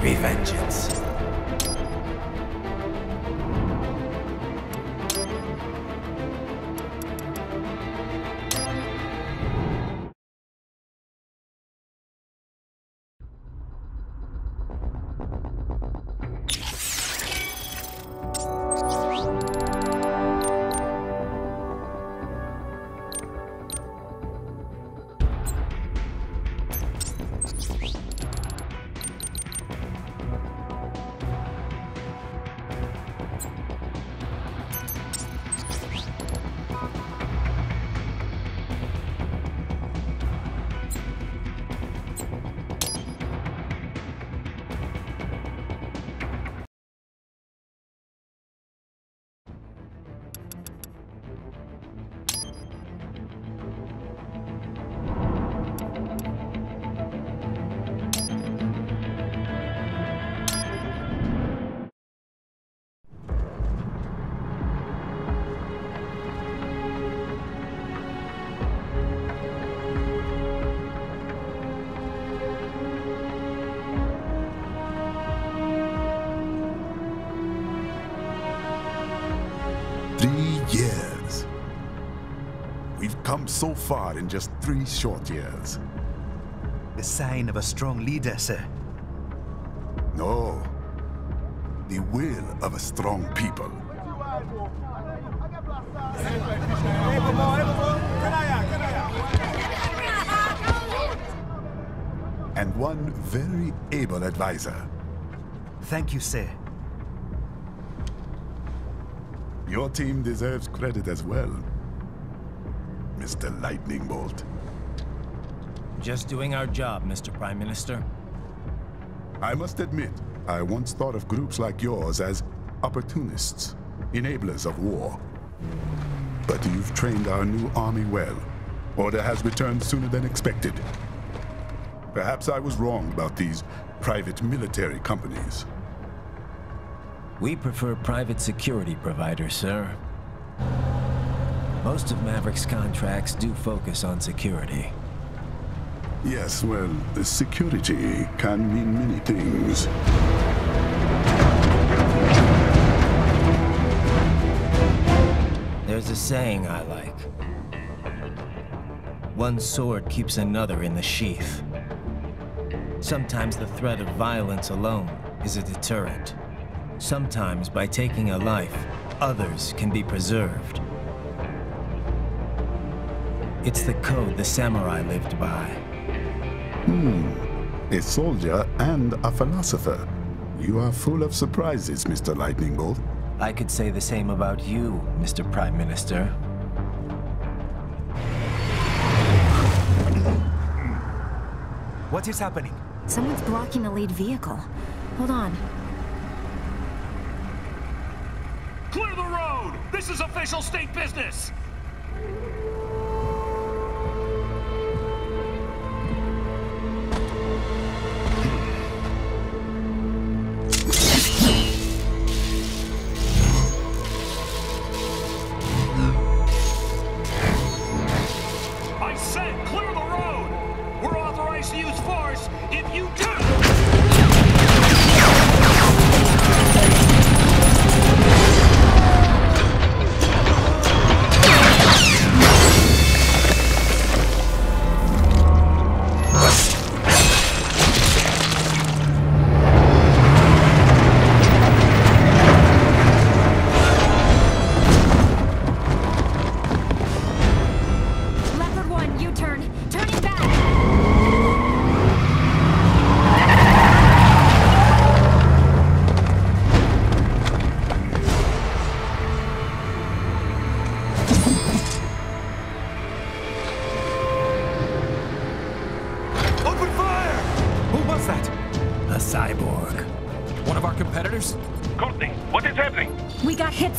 Revengeance. Come so far in just 3 short years. The sign of a strong leader, sir. No. The will of a strong people. And one very able advisor. Thank you, sir. Your team deserves credit as well. Mr. Lightning Bolt. Just doing our job, Mr. Prime Minister. I must admit, I once thought of groups like yours as opportunists, enablers of war. But you've trained our new army well. Order has returned sooner than expected. Perhaps I was wrong about these private military companies. We prefer private security providers, sir. Most of Maverick's contracts do focus on security. Yes, well, security can mean many things. There's a saying I like. One sword keeps another in the sheath. Sometimes the threat of violence alone is a deterrent. Sometimes by taking a life, others can be preserved. It's the code the samurai lived by. A soldier and a philosopher. You are full of surprises, Mr. Lightning Bolt. I could say the same about you, Mr. Prime Minister. What is happening? Someone's blocking the lead vehicle. Hold on. Clear the road! This is official state business!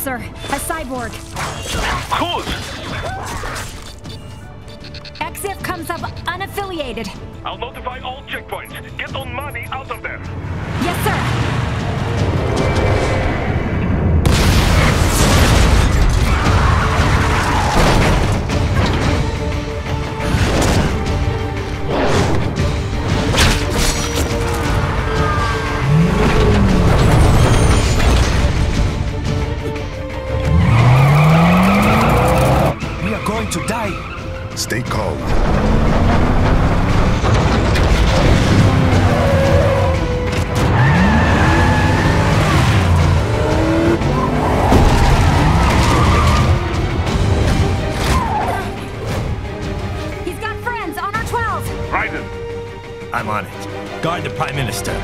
Sir, a cyborg. Cool. Exif comes up unaffiliated. I'll notify all checkpoints. Get on money out of there. Yes, sir. going to die. Stay calm. He's got friends on our 12s. Ryder! I'm on it. Guard the Prime Minister.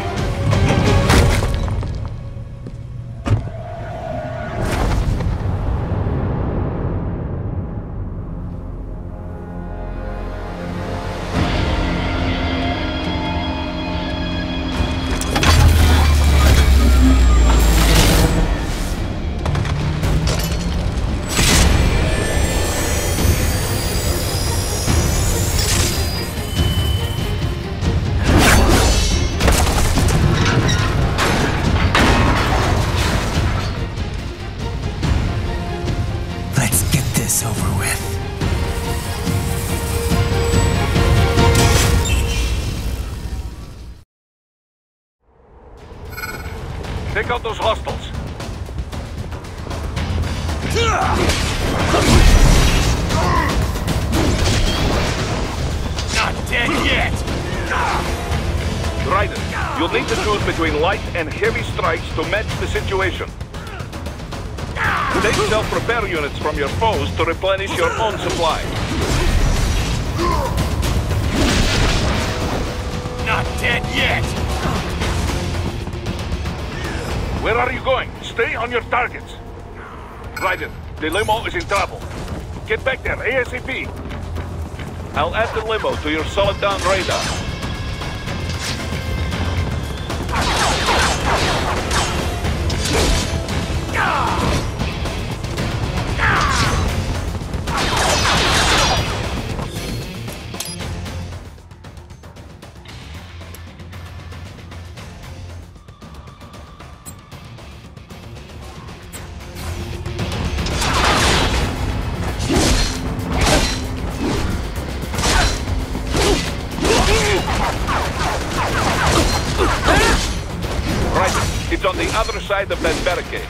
Take out those hostiles. Not dead yet! Ryder, you'll need to choose between light and heavy strikes to match the situation. Take self-repair units from your foes to replenish your own supply. Not dead yet! Where are you going? Stay on your targets. Ryder, the limo is in trouble. Get back there, ASAP. I'll add the limo to your solid down radar. It's on the other side of that barricade.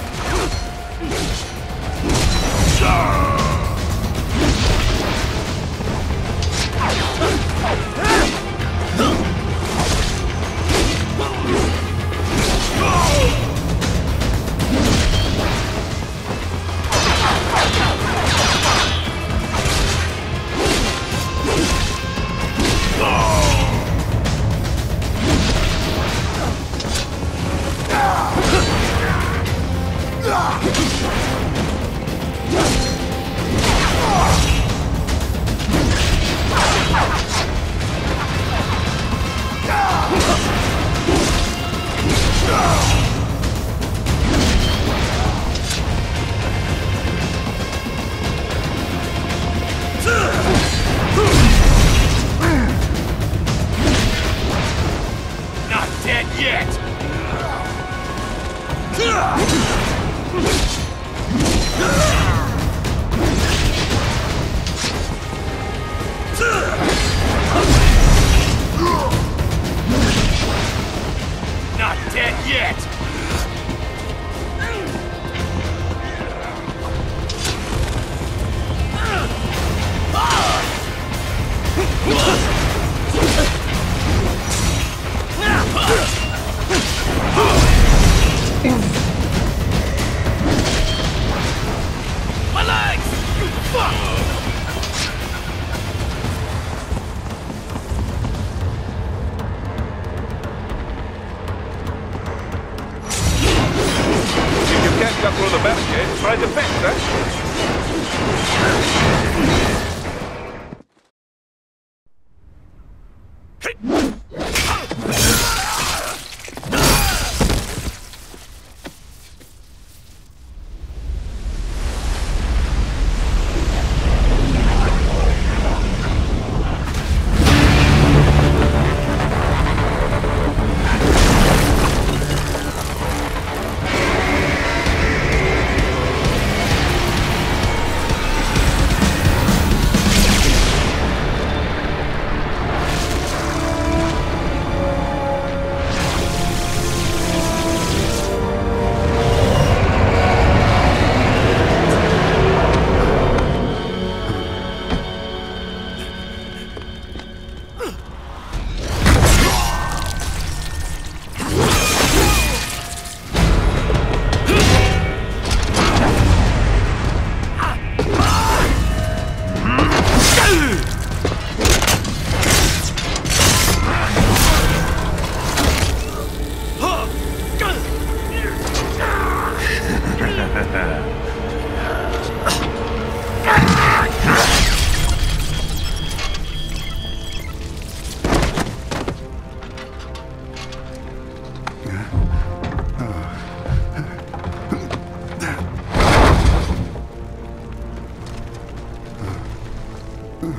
Stop!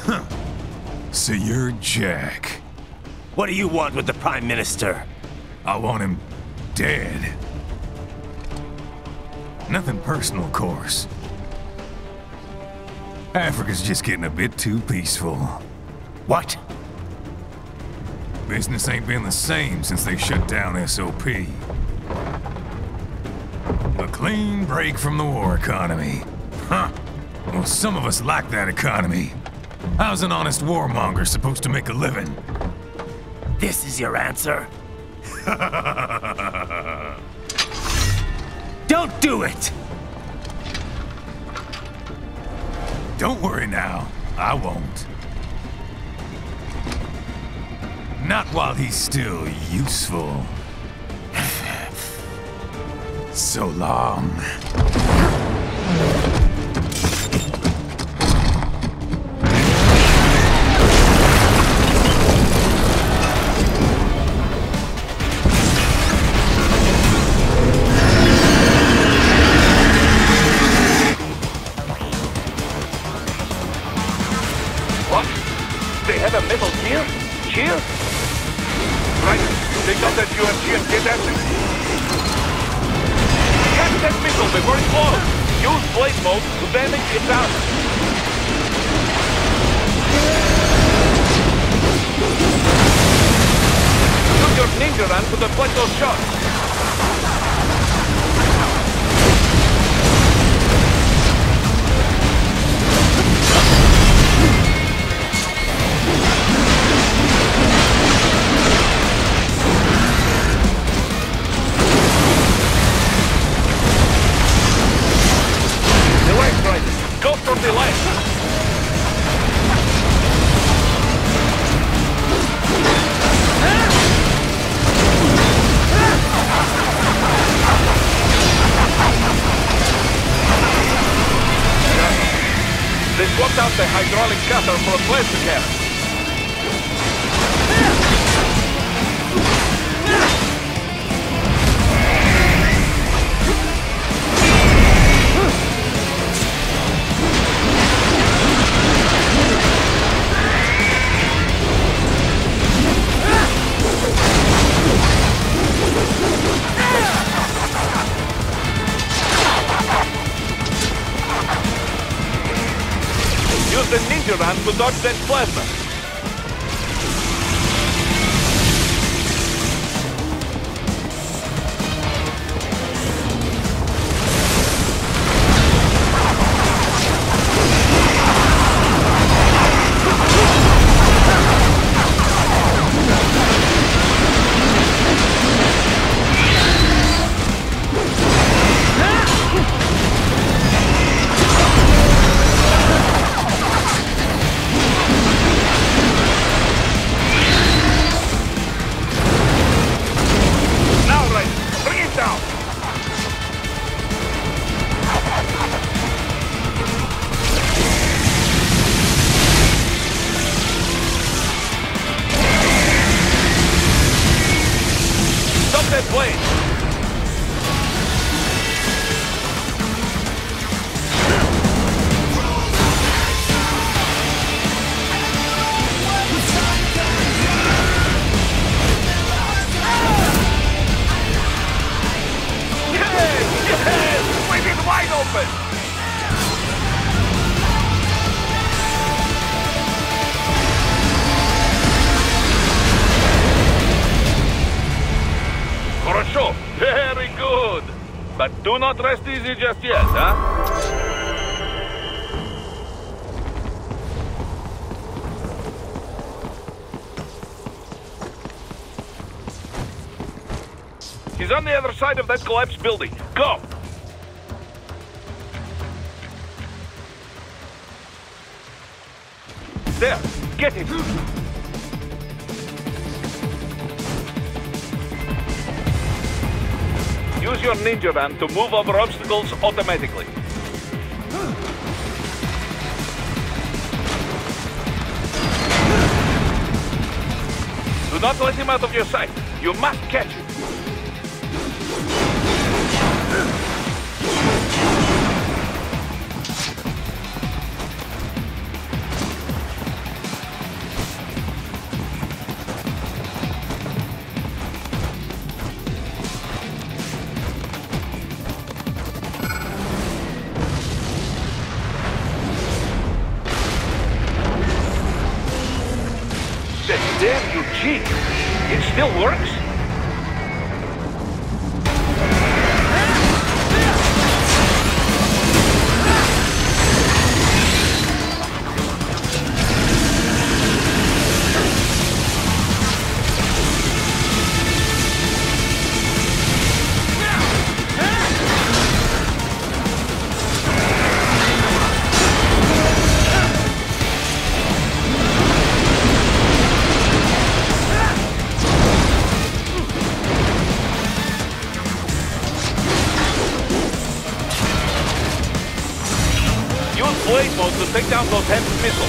Huh. So you're Jack. What do you want with the Prime Minister? I want him dead. Nothing personal, of course. Africa's just getting a bit too peaceful. What? Business ain't been the same since they shut down SOP. A clean break from the war economy. Huh. Well, some of us like that economy. How's an honest warmonger supposed to make a living? This is your answer? Don't do it! Don't worry now, I won't. Not while he's still useful. So long. To dodge that plasma. Do not rest easy just yet, huh? He's on the other side of that collapsed building. Go! There! Get it! Use your ninja van to move over obstacles automatically. not let him out of your sight. You must catch him. Take down those heavy missiles.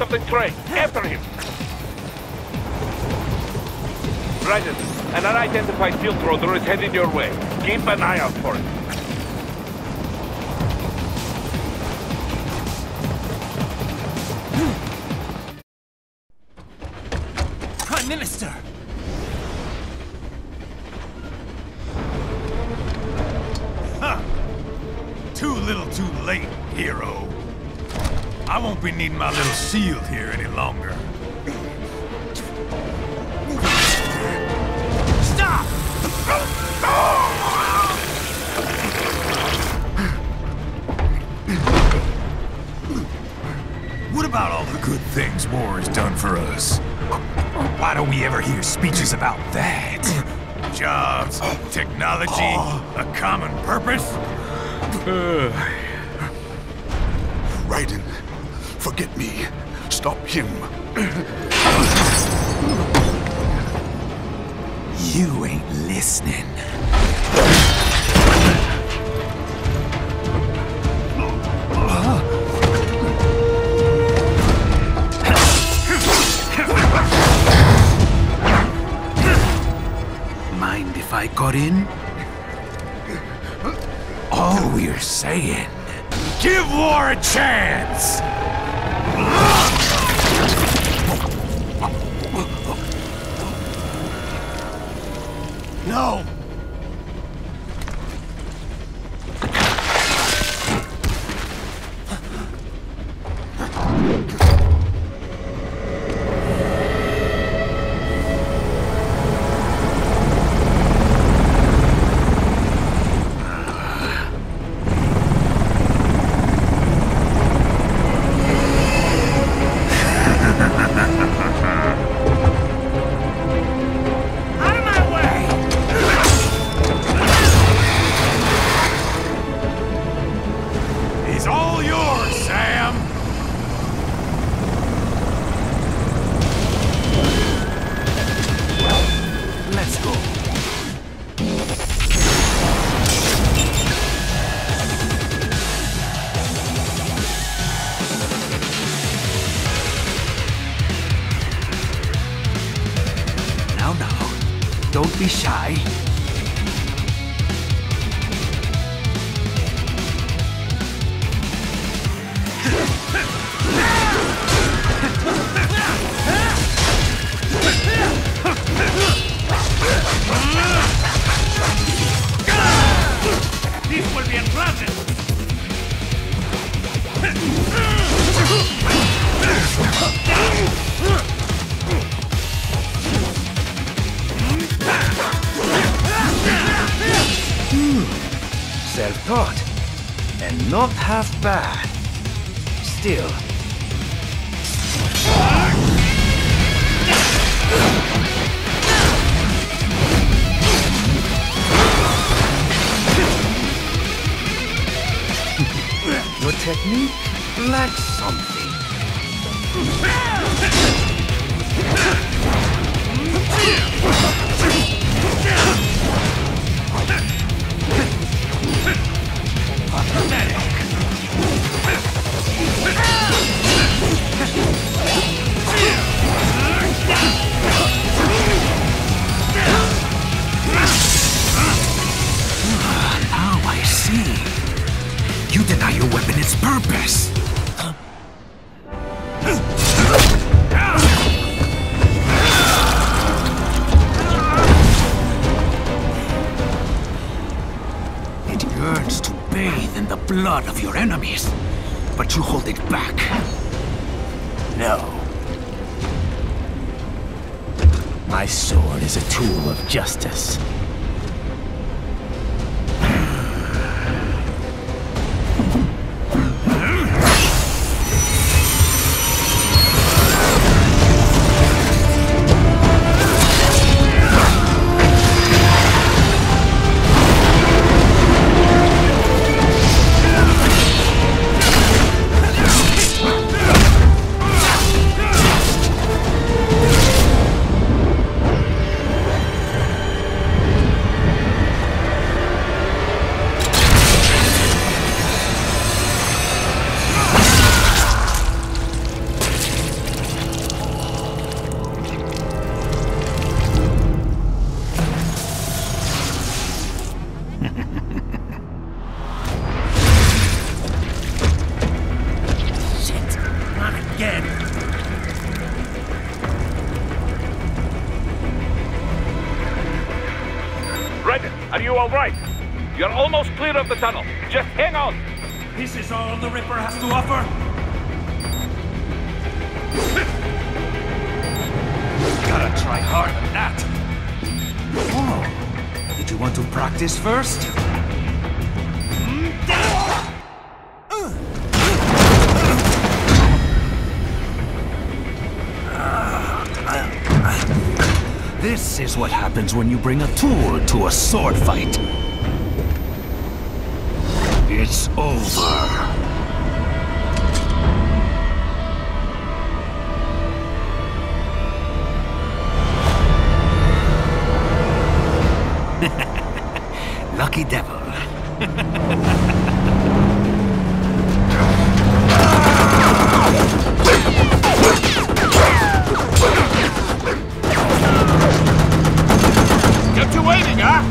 Of the train. After him. Ryder, an unidentified field roader is heading your way. Keep an eye out for it. Need my little shield here any longer. What about all the good things war has done for us? Why don't we ever hear speeches about that? Jobs, technology, a common purpose? Raiden, forget me. Stop him. You ain't listening. Mind if I got in? All we're saying, give war a chance! No! Don't be shy. This will be a pleasure. Self-taught, and not half bad. Still. Your technique lacks something. Now I see. You deny your weapon its purpose. In the blood of your enemies, but you hold it back. No. My sword is a tool of justice. Are you all right? You're almost clear of the tunnel. Just hang on. This is all the Ripper has to offer. Gotta try harder than that. Oh, the Did you want to practice first? This is what happens when you bring a tool to a sword fight. It's over. Lucky devil. Kept you waiting, huh?